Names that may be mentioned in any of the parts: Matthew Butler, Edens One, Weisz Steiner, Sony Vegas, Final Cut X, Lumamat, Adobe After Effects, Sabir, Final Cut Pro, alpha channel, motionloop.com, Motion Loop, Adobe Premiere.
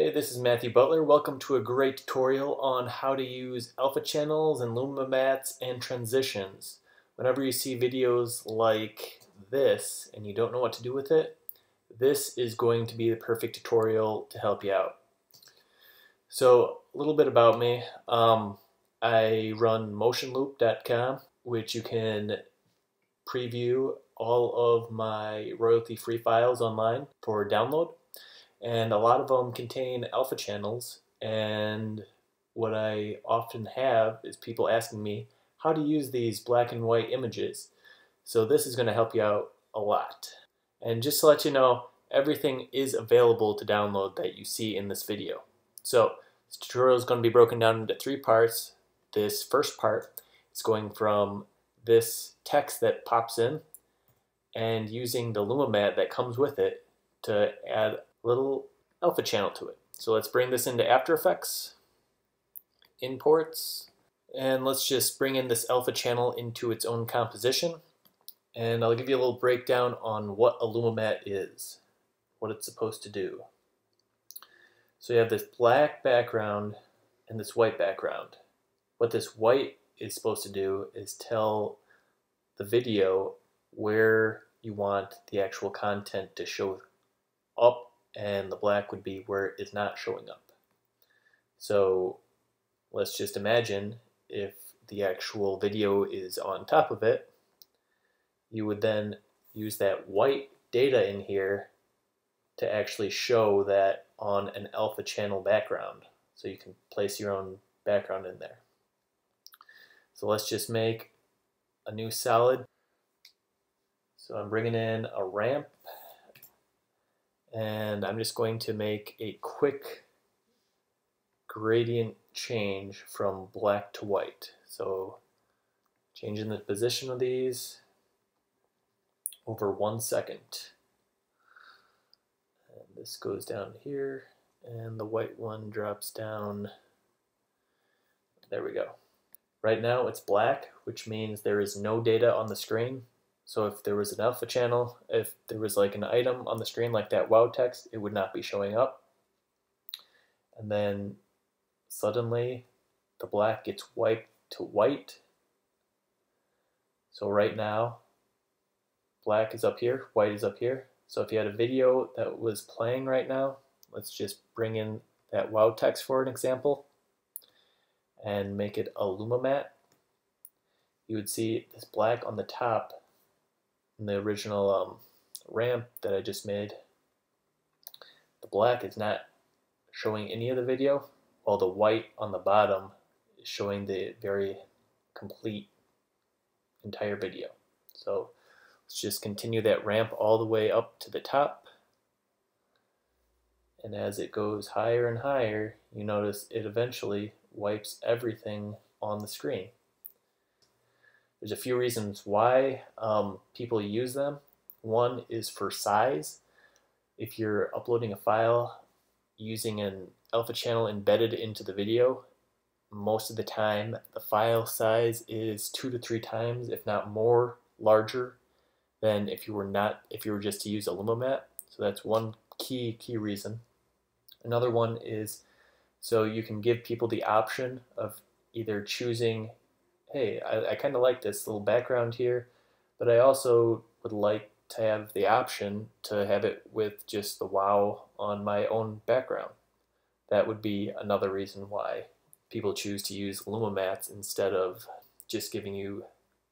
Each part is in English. Hey, this is Matthew Butler. Welcome to a great tutorial on how to use alpha channels and luma mats and transitions. Whenever you see videos like this and you don't know what to do with it, this is going to be the perfect tutorial to help you out. So a little bit about me. I run motionloop.com, which you can preview all of my royalty-free files online for download. And a lot of them contain alpha channels, and what I often have is people asking me how to use these black and white images. So this is going to help you out a lot. And just to let you know, everything is available to download that you see in this video. So this tutorial is going to be broken down into three parts. This first part is going from this text that pops in and using the luma mat that comes with it to add little alpha channel to it. So let's bring this into After Effects, Imports, and let's just bring in this alpha channel into its own composition. And I'll give you a little breakdown on what a luma mat is, what it's supposed to do. So you have this black background and this white background. What this white is supposed to do is tell the video where you want the actual content to show up, and the black would be where it's not showing up. So let's just imagine if the actual video is on top of it, you would then use that white data in here to actually show that on an alpha channel background. So you can place your own background in there. So let's just make a new solid. So I'm bringing in a ramp, and I'm just going to make a quick gradient change from black to white. So changing the position of these over 1 second. And this goes down here, and the white one drops down. There we go. Right now it's black, which means there is no data on the screen. So if there was an alpha channel, if there was like an item on the screen like that wow text, it would not be showing up. And then suddenly the black gets wiped to white. So right now, black is up here, white is up here. So if you had a video that was playing right now, let's just bring in that wow text for an example and make it a luma mat. You would see this black on the top in the original ramp that I just made. The black is not showing any of the video, while the white on the bottom is showing the very complete entire video. So let's just continue that ramp all the way up to the top. And as it goes higher and higher, you notice it eventually wipes everything on the screen. There's a few reasons why people use them. One is for size. If you're uploading a file using an alpha channel embedded into the video, most of the time the file size is 2 to 3 times, if not more, larger than if you were just to use a luma mat. So that's one key reason. Another one is so you can give people the option of either choosing, hey, I kind of like this little background here, but I also would like to have the option to have it with just the wow on my own background. That would be another reason why people choose to use luma mats instead of just giving you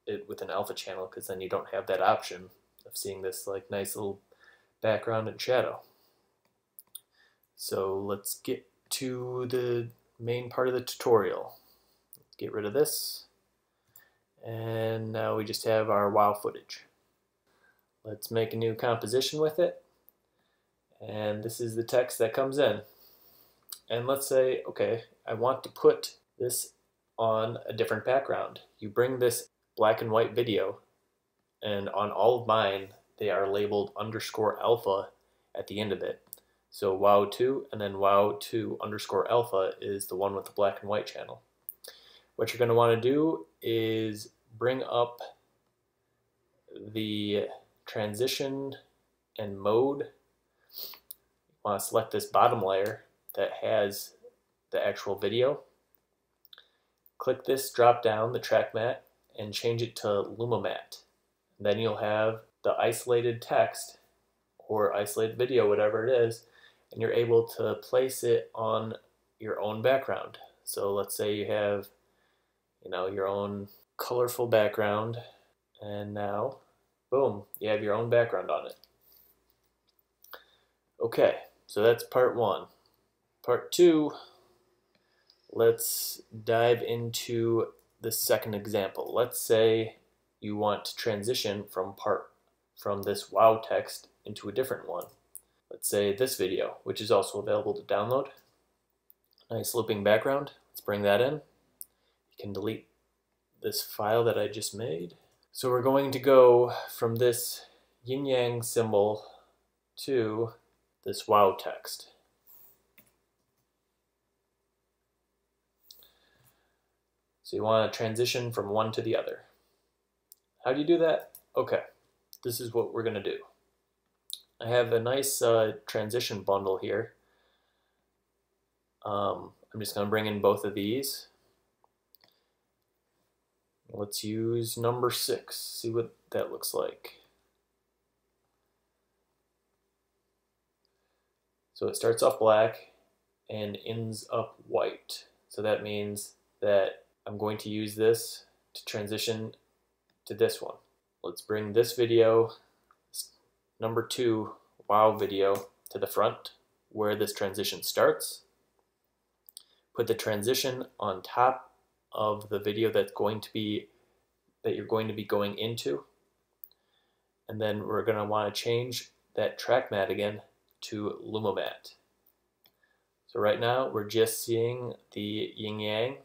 it with an alpha channel, because then you don't have that option of seeing this like nice little background and shadow. So let's get to the main part of the tutorial. Let's get rid of this. And now we just have our wow footage. Let's make a new composition with it. And this is the text that comes in. And let's say, okay, I want to put this on a different background. You bring this black and white video, and on all of mine, they are labeled _alpha at the end of it. So wow 2, and then wow 2 _alpha is the one with the black and white channel. What you're going to want to do is bring up the transition and mode. You want to select this bottom layer that has the actual video. Click this drop down, the track mat, and change it to Lumamat. Then you'll have the isolated text or isolated video, whatever it is, and you're able to place it on your own background. So let's say you have, you know, your own colorful background, and now, boom, you have your own background on it. Okay, so that's part one. Part two, let's dive into the second example. Let's say you want to transition from this wow text into a different one. Let's say this video, which is also available to download. Nice looping background. Let's bring that in. You can delete this file that I just made. So we're going to go from this yin-yang symbol to this wow text. So you want to transition from one to the other. How do you do that? Okay, this is what we're going to do. I have a nice transition bundle here. I'm just going to bring in both of these. Let's use number 6, see what that looks like. So it starts off black and ends up white. So that means that I'm going to use this to transition to this one. Let's bring this video, number 2 wow video, to the front where this transition starts. Put the transition on top of the video that you're going to be going into, and then we're going to want to change that track mat again to Lumamat. So right now we're just seeing the yin yang.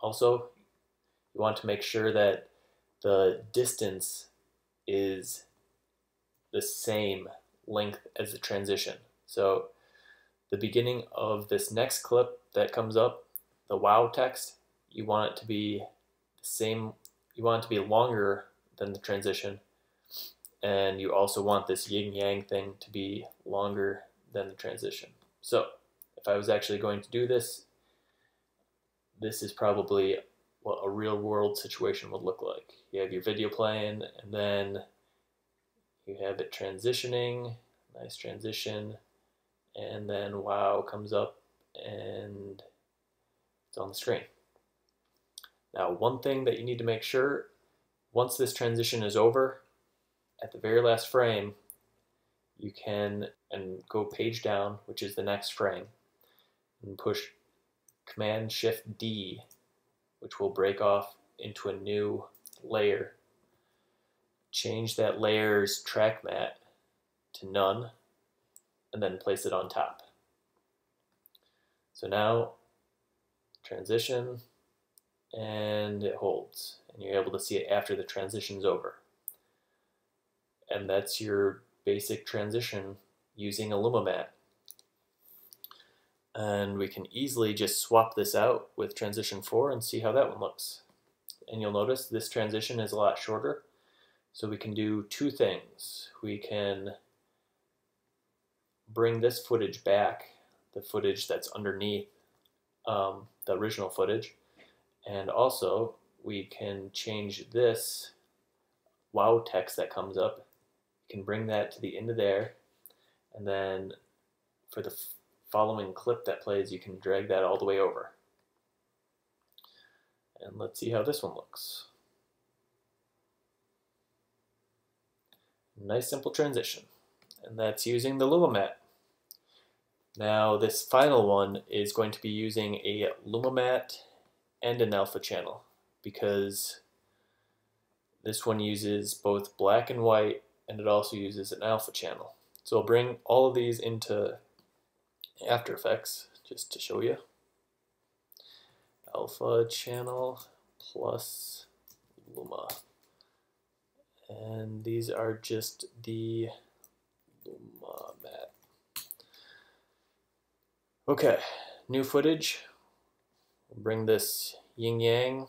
Also, you want to make sure that the distance is the same length as the transition. So the beginning of this next clip that comes up, the wow text, you want it to be the same, you want it to be longer than the transition, and you also want this yin-yang thing to be longer than the transition. So if I was actually going to do this, this is probably what a real world situation would look like. You have your video playing, and then you have it transitioning, nice transition, and then wow comes up and it's on the screen. Now, one thing that you need to make sure, once this transition is over, at the very last frame, you can go page down, which is the next frame, and push Command-Shift-D, which will break off into a new layer. Change that layer's track mat to none, and then place it on top. So now, transition, and it holds, and you're able to see it after the transition's over. And that's your basic transition using a Lumamat. And we can easily just swap this out with transition 4 and see how that one looks. And you'll notice this transition is a lot shorter. So we can do two things. We can bring this footage back, the footage that's underneath the original footage, and also we can change this wow text that comes up. You can bring that to the end of there, and then for the following clip that plays, you can drag that all the way over. And let's see how this one looks. Nice simple transition. And that's using the Lumamat. Now this final one is going to be using a Lumamat and an alpha channel, because this one uses both black and white, and it also uses an alpha channel. So I'll bring all of these into After Effects just to show you. Alpha channel plus Luma, and these are just the Lumamat. Okay, new footage. We'll bring this yin yang,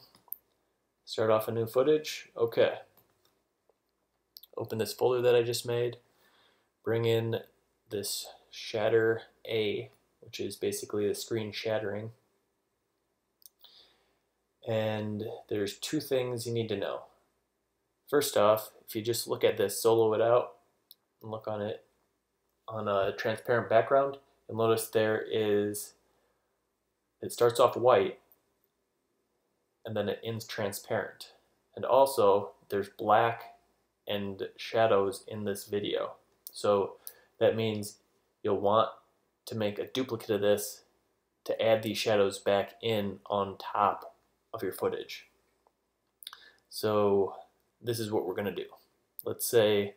start off a new footage. Okay, open this folder that I just made, bring in this shatter A which is basically the screen shattering. And there's two things you need to know. First off, if you just look at this, solo it out, and look on it on a transparent background, you'll notice there is, it starts off white, and then it ends transparent. And also, there's black and shadows in this video. So that means you'll want to make a duplicate of this to add these shadows back in on top of your footage. So this is what we're going to do. Let's say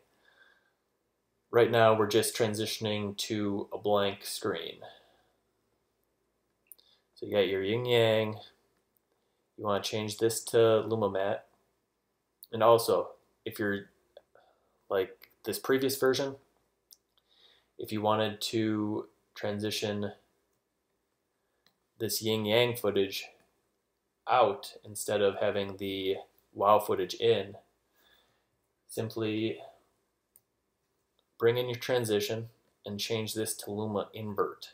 right now we're just transitioning to a blank screen. So you got your yin yang. You want to change this to Lumamat. And also, if you're like this previous version, if you wanted to transition this yin yang footage out instead of having the wow footage in, simply bring in your transition and change this to Luma Invert.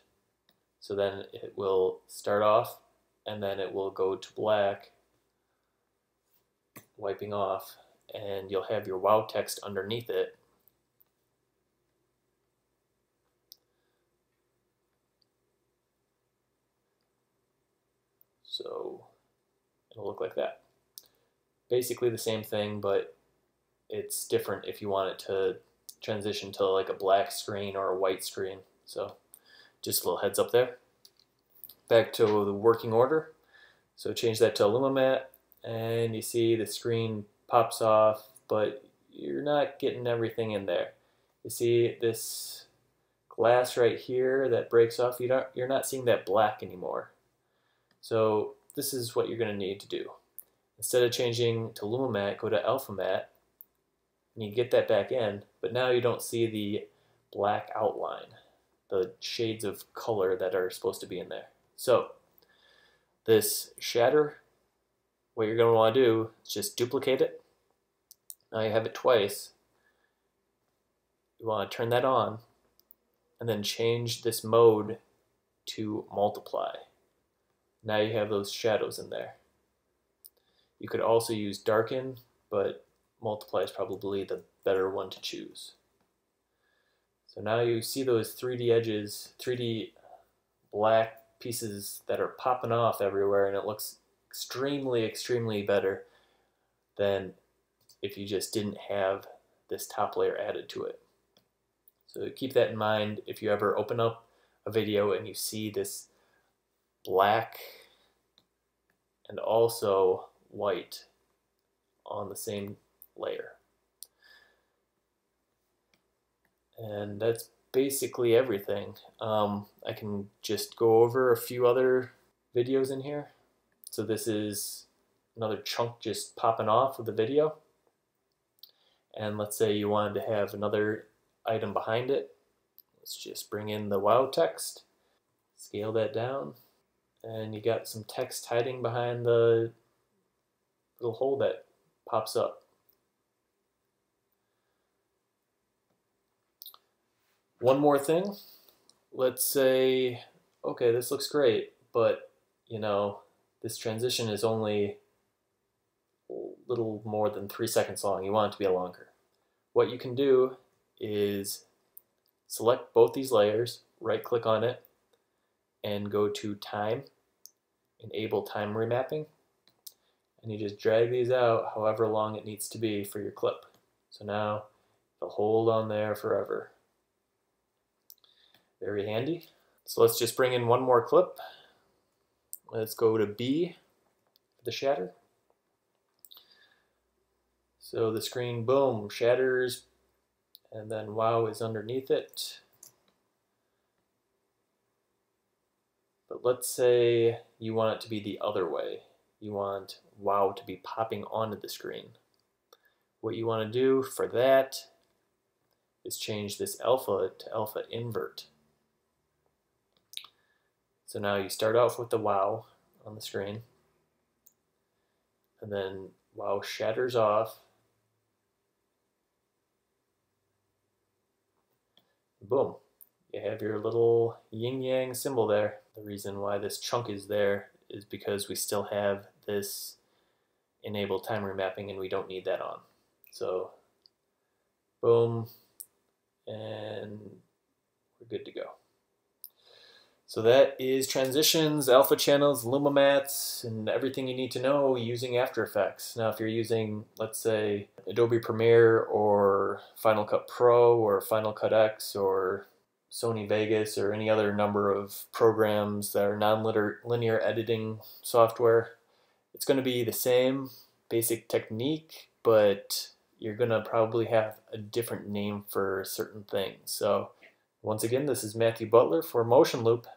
So then it will start off and then it will go to black, wiping off, and you'll have your wow text underneath it. So it'll look like that. Basically the same thing, but it's different if you want it to transition to like a black screen or a white screen. So just a little heads up there. Back to the working order. So change that to Lumamat, and you see the screen pops off, but you're not getting everything in there. You see this glass right here that breaks off. You're not seeing that black anymore. So this is what you're going to need to do. Instead of changing to Lumamat, go to AlphaMat, and you get that back in, but now you don't see the black outline, the shades of color that are supposed to be in there. So this shatter, what you're going to want to do is just duplicate it. Now you have it twice. You want to turn that on and then change this mode to multiply. Now you have those shadows in there. You could also use darken, but multiply is probably the better one to choose. So now you see those 3D edges, 3D black pieces that are popping off everywhere, and it looks extremely, extremely better than if you just didn't have this top layer added to it. So keep that in mind if you ever open up a video and you see this black and also white on the same layer. And that's basically everything. I can just go over a few other videos in here. So this is another chunk just popping off of the video. And let's say you wanted to have another item behind it. Let's just bring in the wow text, scale that down, and you got some text hiding behind the little hole that pops up. One more thing, let's say, okay, this looks great, but you know, this transition is only a little more than 3 seconds long. You want it to be longer. What you can do is select both these layers, right-click on it, and go to Time, Enable Time Remapping, and you just drag these out however long it needs to be for your clip. So now it'll hold on there forever. Very handy. So let's just bring in one more clip. Let's go to B, the shatter. So the screen, boom, shatters, and then wow is underneath it. But let's say you want it to be the other way. You want wow to be popping onto the screen. What you want to do for that is change this alpha to alpha invert. So now you start off with the wow on the screen, and then wow shatters off. Boom, you have your little yin-yang symbol there. The reason why this chunk is there is because we still have this enabled time remapping and we don't need that on. So boom, and we're good to go. So that is transitions, alpha channels, lumamats, and everything you need to know using After Effects. Now if you're using, let's say, Adobe Premiere or Final Cut Pro or Final Cut X or Sony Vegas or any other number of programs that are non-linear editing software, it's going to be the same basic technique, but you're going to probably have a different name for certain things. So once again, this is Matthew Butler for Motion Loop.